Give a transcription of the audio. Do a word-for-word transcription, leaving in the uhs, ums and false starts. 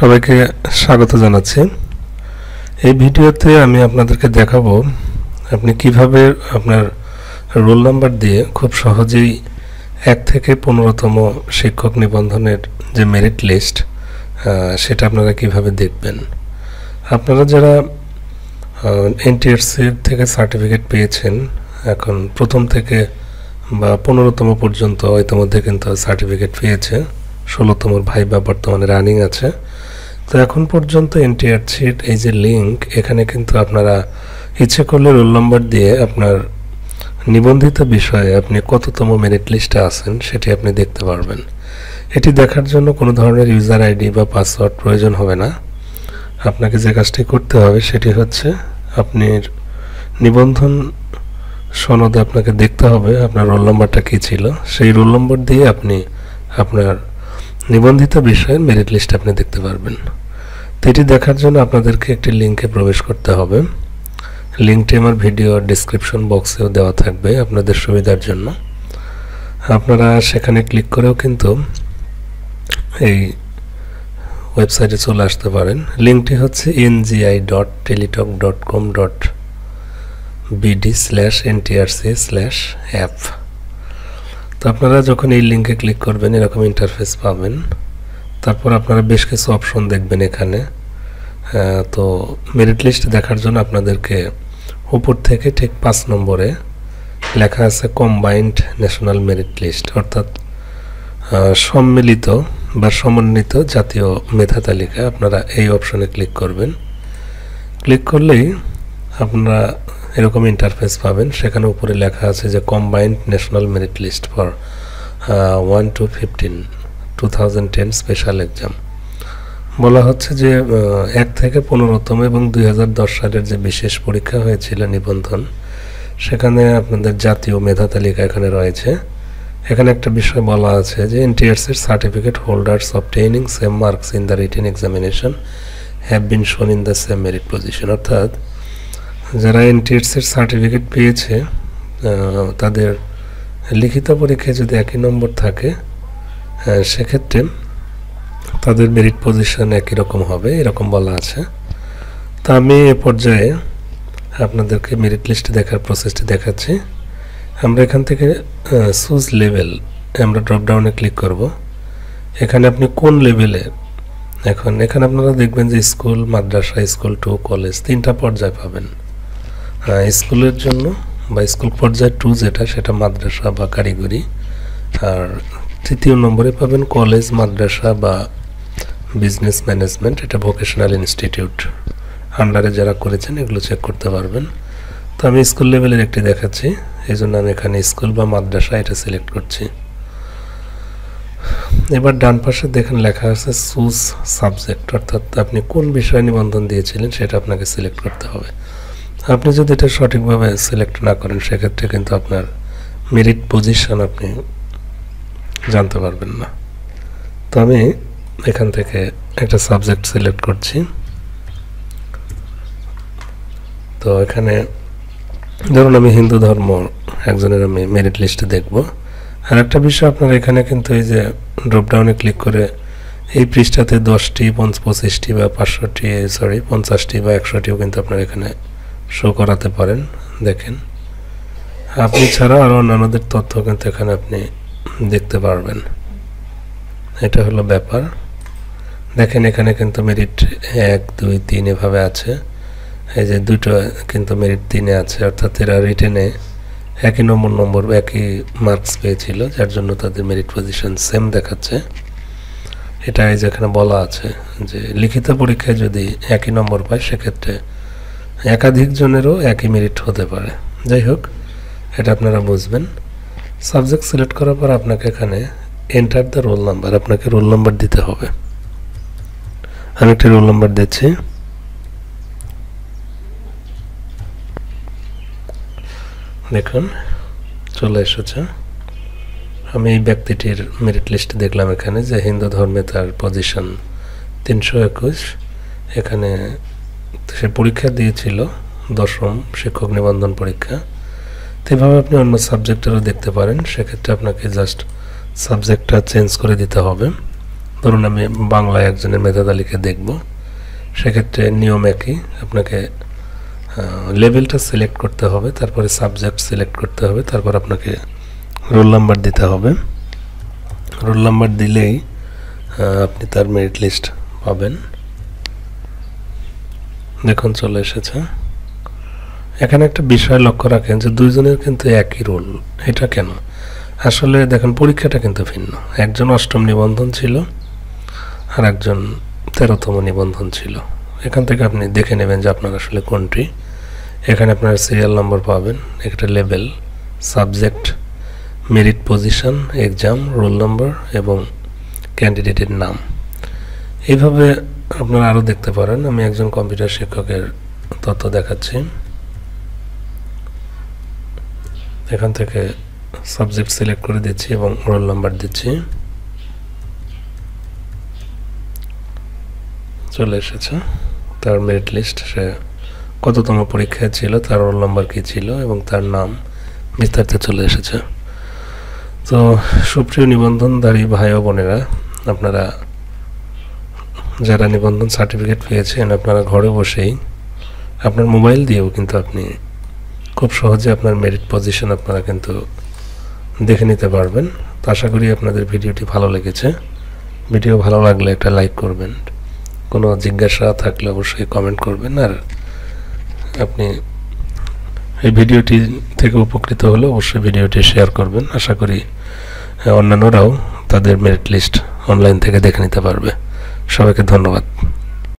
সবাইকে স্বাগত জানাচ্ছি। এই ভিডিওতে আমি আপনাদেরকে দেখাবো আপনি কিভাবে আপনার রোল নাম্বার দিয়ে খুব সহজেই এক থেকে পনেরোতম শিক্ষক নিবন্ধনের যে মেরিট লিস্ট সেটা আপনারা কিভাবে দেখবেন। আপনারা যারা এনটিআরসি থেকে সার্টিফিকেট পেয়েছেন এখন প্রথম থেকে বা পনেরোতম পর্যন্ত ইতিমধ্যে কিন্তু সার্টিফিকেট পেয়েছে, ষোলোতম ভাইবা বর্তমানে রানিং আছে। তো এখন পর্যন্ত এনটিআরসির এই যে লিঙ্ক, এখানে কিন্তু আপনারা ইচ্ছে করলে রোল নম্বর দিয়ে আপনার নিবন্ধিত বিষয়ে আপনি কততম মেরিট লিস্টে আছেন সেটি আপনি দেখতে পারবেন। এটি দেখার জন্য কোনো ধরনের ইউজার আইডি বা পাসওয়ার্ড প্রয়োজন হবে না। আপনাকে যে কাজটি করতে হবে সেটি হচ্ছে আপনার নিবন্ধন সনদে আপনাকে দেখতে হবে আপনার রোল নম্বরটা কী ছিল, সেই রোল নম্বর দিয়ে আপনি আপনার নিবন্ধিত বিষয়ের মেরিট লিস্ট আপনি দেখতে পারবেন। তো এটি দেখার জন্য আপনাদেরকে একটি লিঙ্কে প্রবেশ করতে হবে। লিঙ্কটি আমার ভিডিও ডিসক্রিপশন বক্সেও দেওয়া থাকবে আপনাদের সুবিধার জন্য। আপনারা সেখানে ক্লিক করেও কিন্তু এই ওয়েবসাইটে চলে আসতে পারেন। লিঙ্কটি হচ্ছে NGI dot Teletalk dot com dot BD slash NTRC slash app. তো আপনারা যখন এই লিঙ্কে ক্লিক করবেন এরকম ইন্টারফেস পাবেন। তারপর আপনারা বেশ কিছু অপশন দেখবেন এখানে। তো মেরিট লিস্ট দেখার জন্য আপনাদেরকে উপর থেকে ঠিক পাঁচ নম্বরে লেখা আছে কম্বাইন্ড ন্যাশনাল মেরিট লিস্ট, অর্থাৎ সম্মিলিত বা সমন্বিত জাতীয় মেধা তালিকা। আপনারা এই অপশনে ক্লিক করবেন। ক্লিক করলেই আপনারা এরকম ইন্টারফেস পাবেন। সেখানে উপরে লেখা আছে যে combined national merit list for one two fifteen two thousand ten special exam. বলা হচ্ছে যে এক থেকে পনেরোতম এবং দুই হাজার দশ সালের যে বিশেষ পরীক্ষা হয়েছিল নিবন্ধন, সেখানে আপনাদের জাতীয় মেধা তালিকা এখানে রয়েছে। এখানে একটা বিষয় বলা আছে যে এনটিআরসির certificate holders obtaining same marks in the written examination have been shown in the same merit position, অর্থাৎ যারা এনটিআরসির সার্টিফিকেট পেয়েছে তাদের লিখিত পরীক্ষায় যদি একই নম্বর থাকে সেক্ষেত্রে তাদের মেরিট পজিশন একই রকম হবে, এরকম বলা আছে। তা আমি এ পর্যায়ে আপনাদেরকে মেরিট লিস্ট দেখার প্রসেসটি দেখাচ্ছি। আমরা এখান থেকে চুজ লেভেল আমরা ড্রপডাউনে ক্লিক করব। এখানে আপনি কোন লেভেলে, এখন এখানে আপনারা দেখবেন যে স্কুল, মাদ্রাসা, স্কুল টু, কলেজ তিনটা পর্যায় পাবেন। স্কুলের জন্য বা স্কুল পর্যায় টু যেটা, সেটা মাদ্রাসা বা কারিগরি। আর তৃতীয় নম্বরে পাবেন কলেজ, মাদ্রাসা বা বিজনেস ম্যানেজমেন্ট, এটা ভোকেশনাল ইনস্টিটিউট আন্ডারে যারা করেছেন এগুলো চেক করতে পারবেন। তো আমি স্কুল লেভেলের একটি দেখাচ্ছি, এই জন্য আমি এখানে স্কুল বা মাদ্রাসা এটা সিলেক্ট করছি। এবার ডান পাশে দেখেন লেখা আছে চুজ সাবজেক্ট, অর্থাৎ আপনি কোন বিষয়ে নিবন্ধন দিয়েছিলেন সেটা আপনাকে সিলেক্ট করতে হবে। আপনি যদি এটা সঠিকভাবে সিলেক্ট না করেন সেক্ষেত্রে কিন্তু আপনার মেরিট পজিশন আপনি জানতে পারবেন না। তো আমি এখান থেকে একটা সাবজেক্ট সিলেক্ট করছি। তো এখানে ধরুন আমি হিন্দু ধর্ম একজনের আমি মেরিট লিস্টে দেখব। আর একটা বিষয় আপনার এখানে কিন্তু এই যে ড্রপডাউনে ক্লিক করে এই পৃষ্ঠাতে দশটি পঞ্চ পঁচিশটি বা পাঁচশোটি সরি পঞ্চাশটি বা একশোটিও কিন্তু আপনার এখানে শো করাতে পারেন। দেখেন আপনি ছাড়া আরও অন্যান্যদের তথ্য কিন্তু এখানে আপনি দেখতে পারবেন। এটা হলো ব্যাপার। দেখেন এখানে কিন্তু মেরিট এক দুই তিন এভাবে আছে। এই যে দুটো কিন্তু মেরিট তিনে আছে, অর্থাৎ এরা রিটেনে একই নম্বর নম্বর একই মার্কস পেয়েছিল, যার জন্য তাদের মেরিট পজিশন সেম দেখাচ্ছে। এটা এই যেখানে বলা আছে যে লিখিত পরীক্ষায় যদি একই নম্বর পায় সেক্ষেত্রে একাধিক জনেরও একই মেরিট হতে পারে। যাই হোক, এটা আপনারা বুঝবেন। সাবজেক্ট সিলেক্ট করার পর আপনাকে এখানে এন্টার দ্য রোল নাম্বার, আপনাকে রোল নাম্বার দিতে হবে। আমি একটা রোল নাম্বার দিচ্ছি। দেখুন চলে এসেছে। আমি এই ব্যক্তিটির মেরিট লিস্ট দেখলাম এখানে যে হিন্দু ধর্মে তার পজিশন তিনশো একুশ। এখানে সে পরীক্ষা দিয়েছিল দশম শিক্ষক নিবন্ধন পরীক্ষা। এভাবে আপনি অন্য সাবজেক্টেরও দেখতে পারেন। সেক্ষেত্রে আপনাকে জাস্ট সাবজেক্টটা চেঞ্জ করে দিতে হবে। ধরুন আমি বাংলায় একজনের মেধা তালিকা দেখব সেক্ষেত্রে নিয়ম একই আপনাকে লেভেলটা সিলেক্ট করতে হবে তারপরে সাবজেক্ট সিলেক্ট করতে হবে তারপর আপনাকে রোল নাম্বার দিতে হবে রোল নাম্বার দিলেই আপনি তার মেরিট লিস্ট পাবেন দেখুন চলে এসেছে এখানে একটা বিষয় লক্ষ্য রাখেন যে দুইজনের কিন্তু একই রোল এটা কেন আসলে দেখেন পরীক্ষাটা কিন্তু ভিন্ন একজন অষ্টম নিবন্ধন ছিল আর একজন তেরোতম নিবন্ধন ছিল এখান থেকে আপনি দেখে নেবেন যে আপনার আসলে কোনটি এখানে আপনার সিরিয়াল নম্বর পাবেন একটা level subject merit position exam roll number এবং ক্যান্ডিডেটের নাম এইভাবে আপনারা আরও দেখতে পারেন আমি একজন কম্পিউটার শিক্ষকের তথ্য দেখাচ্ছি এখান থেকে সাবজেক্ট সিলেক্ট করে দিচ্ছি এবং রোল নাম্বার দিচ্ছি চলে এসেছে তার মেরিট লিস্ট সে কততম পরীক্ষায় ছিল তার রোল নাম্বার কী ছিল এবং তার নাম বিস্তারিত চলে এসেছে তো সুপ্রিয় নিবন্ধনধারী ভাই ও বোনেরা আপনারা যারা নিবন্ধন সার্টিফিকেট পেয়েছেন আপনারা ঘরে বসেই আপনার মোবাইল দিয়েও কিন্তু আপনি খুব সহজে আপনার মেরিট পজিশন আপনারা কিন্তু দেখে নিতে পারবেন তো আশা করি আপনাদের ভিডিওটি ভালো লেগেছে ভিডিও ভালো লাগলে একটা লাইক করবেন কোনো জিজ্ঞাসা থাকলে অবশ্যই কমেন্ট করবেন আর আপনি এই ভিডিওটি থেকে উপকৃত হলে অবশ্যই ভিডিওটি শেয়ার করবেন আশা করি অন্যান্যরাও তাদের মেরিট লিস্ট অনলাইন থেকে দেখে নিতে পারবে সবাইকে ধন্যবাদ।